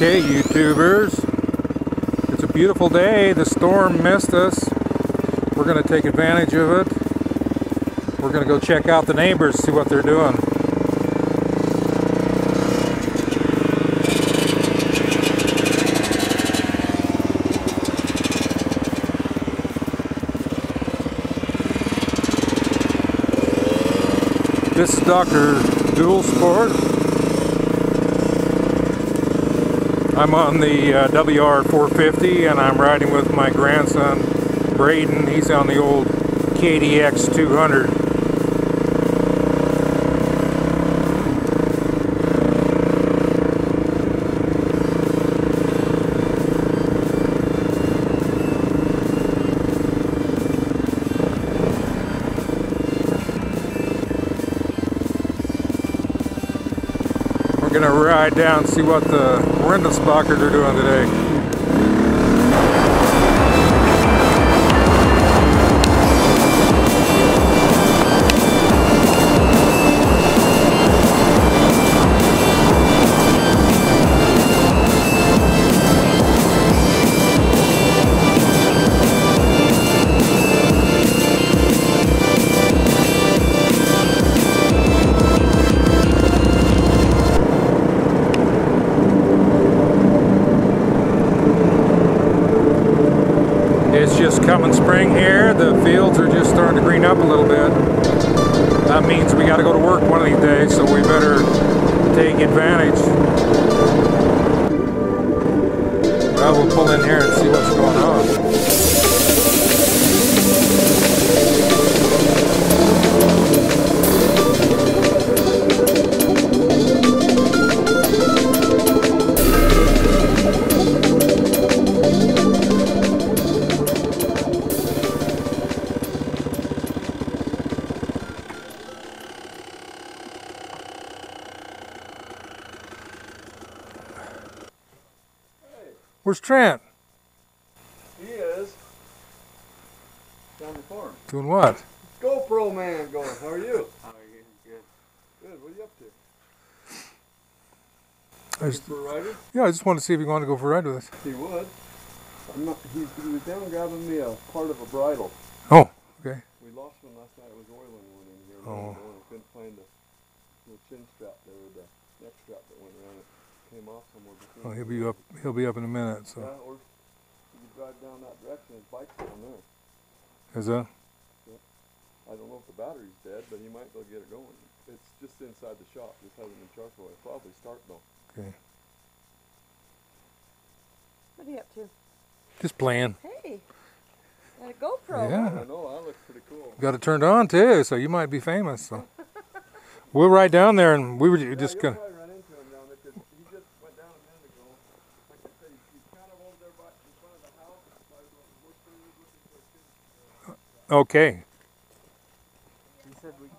Okay, YouTubers, it's a beautiful day. The storm missed us. We're going to take advantage of it. We're going to go check out the neighbors, see what they're doing. This is Dr. Dual Sport. I'm on the WR450 and I'm riding with my grandson Braden. He's on the old KDX 200. We're going to ride down and see what the Rindersbachers are doing today. It's just coming spring here. The fields are just starting to green up a little bit. That means we got to go to work one of these days, so we better take advantage. Well, we'll pull in here and see what's going on. Where's Trent? He is down the farm. Doing what? GoPro man going. How are you? How are you? Good. Good. What are you up to? Looking for a rider? Yeah, I just wanted to see if you wanted to go for a ride with us. He would. I'm not. He was down grabbing me a part of a bridle. Oh, okay. We lost one last night. It was oiling one in here. Oh. We couldn't find the chin strap there, the neck strap that went around it. Came off somewhere between. Oh, he'll be up in a minute, so. Yeah, or you can drive down that direction, his bike's down there. Is that? Yeah. I don't know if the battery's dead, but you might go get it going. It's just inside the shop, just hasn't been charged for it. It'll probably start though. Okay. What are you up to? Just playing. Hey. Got a GoPro. Yeah. I don't know, that looks pretty cool. Got it turned on too, so you might be famous. So. We'll ride down there and we were just gonna okay. He said we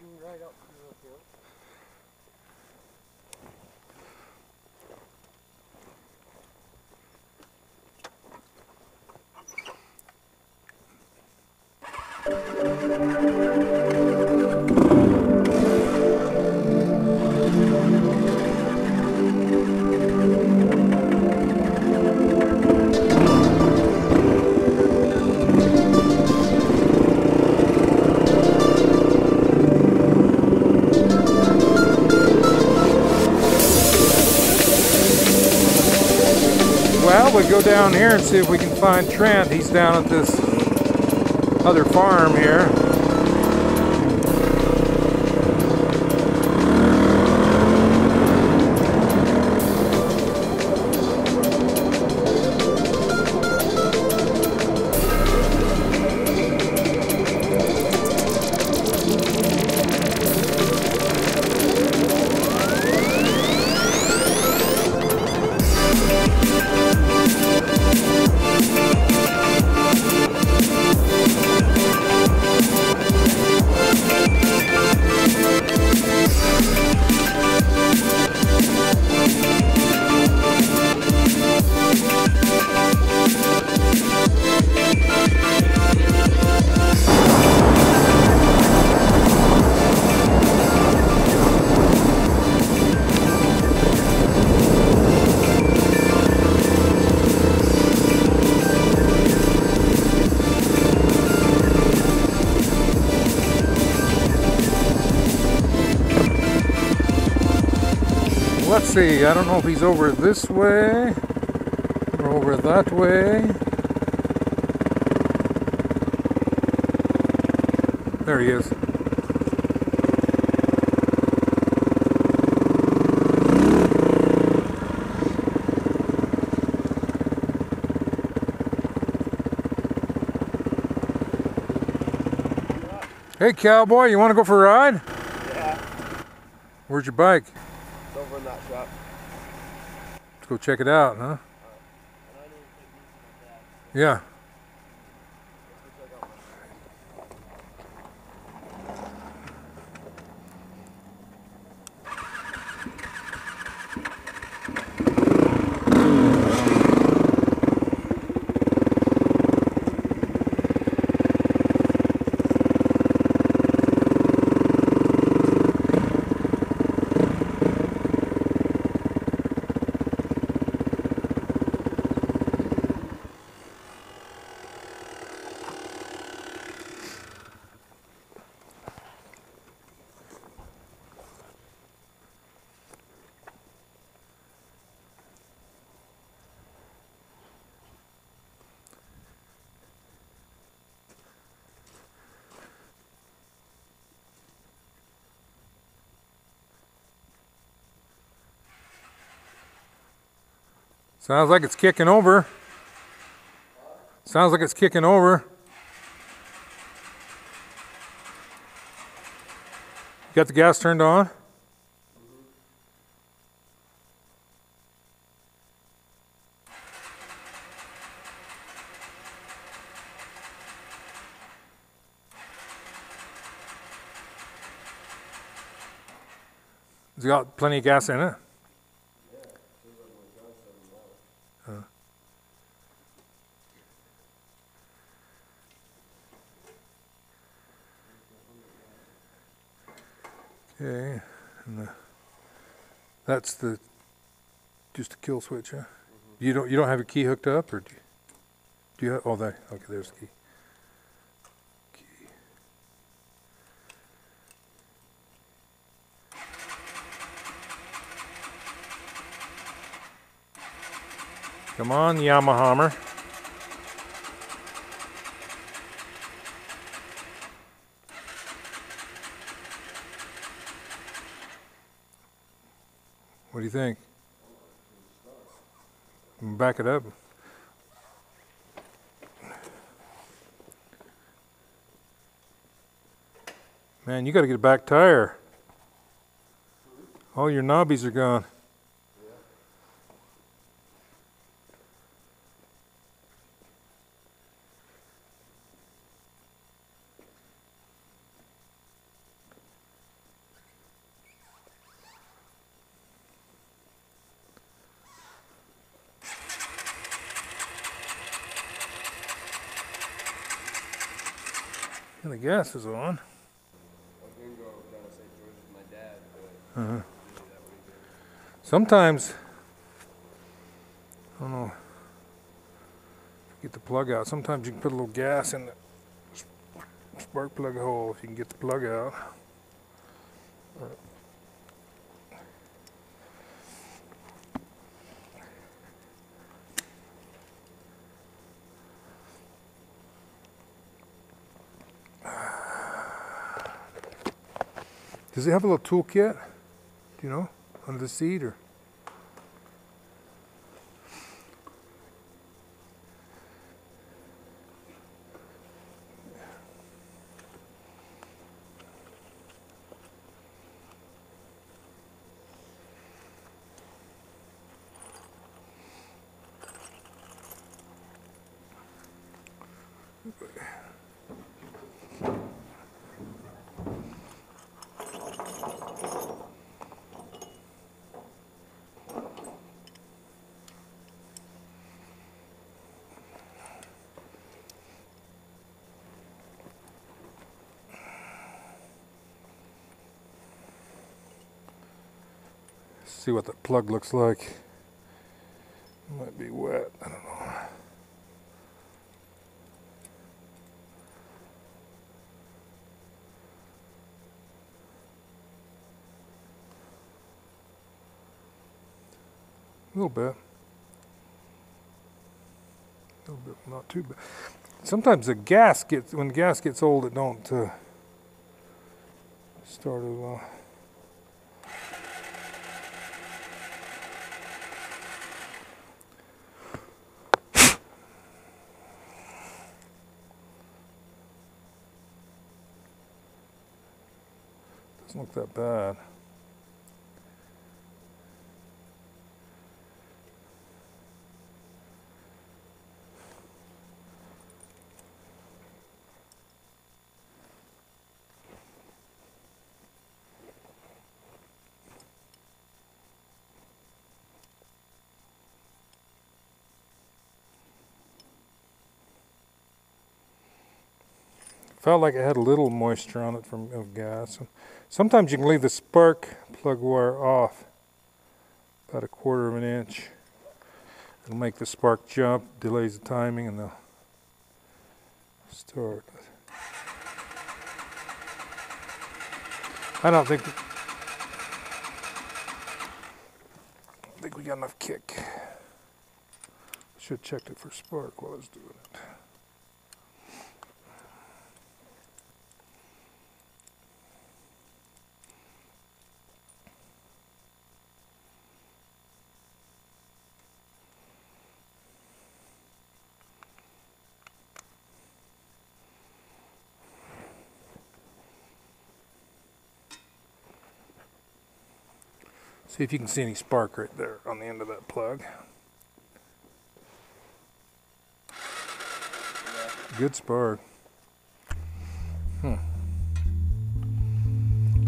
can ride out to the field. Well, we go down here and see if we can find Trent. He's down at this other farm here. see, I don't know if he's over this way or over that way. There he is. Hey cowboy, you want to go for a ride? Yeah. Where's your bike? It's over in that shop. Let's go check it out, huh? Yeah. Sounds like it's kicking over. Sounds like it's kicking over. Got the gas turned on? It's got plenty of gas in it. Okay, and that's the just a kill switch, huh? Mm-hmm. You don't have a key hooked up, or do you have? Oh, there. Okay, there's the key. Come on, Yamahammer. What do you think? Back it up. Man, you got to get a back tire. All your knobbies are gone. And the gas is on. Uh-huh. Sometimes, I don't know, get the plug out. Sometimes you can put a little gas in the spark plug hole if you can get the plug out. Does it have a little tool kit? Do you know? Under the seat or? See what the plug looks like. It might be wet, I don't know. a little bit, not too bad. Sometimes the gas gets, when the gas gets old, it don't start as well. Doesn't look that bad. Felt like it had a little moisture on it from gas. Sometimes you can leave the spark plug wire off about 1/4 of an inch. It'll make the spark jump, delays the timing, and they'll start. I don't think we got enough kick. Should have checked it for spark while I was doing it. See if you can see any spark right there on the end of that plug. Good spark. Got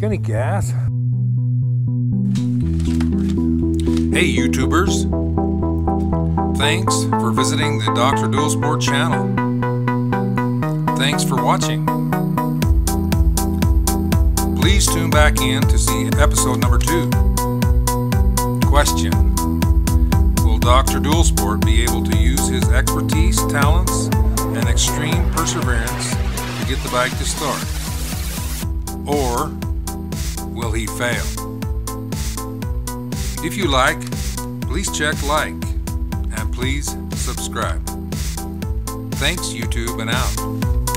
any gas? Hey YouTubers! Thanks for visiting the Dr. Dual Sport channel. Thanks for watching. Please tune back in to see episode number 2. Question: will Dr. Dual Sport be able to use his expertise, talents, and extreme perseverance to get the bike to start? Or will he fail? If you like, please check like, and please subscribe. Thanks YouTube, and out.